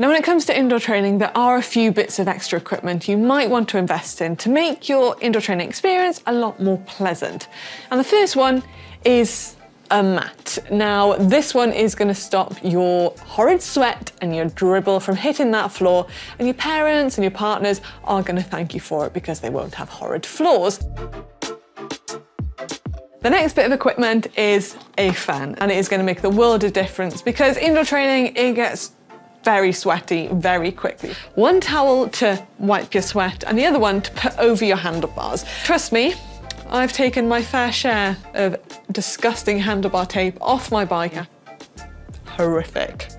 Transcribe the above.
Now, when it comes to indoor training, there are a few bits of extra equipment you might want to invest in to make your indoor training experience a lot more pleasant. And the first one is a mat. Now, this one is going to stop your horrid sweat and your dribble from hitting that floor, and your parents and your partners are going to thank you for it because they won't have horrid floors. The next bit of equipment is a fan, and it is going to make the world of difference because indoor training, it gets very sweaty very quickly. One towel to wipe your sweat and the other one to put over your handlebars. Trust me, I've taken my fair share of disgusting handlebar tape off my bike. Horrific.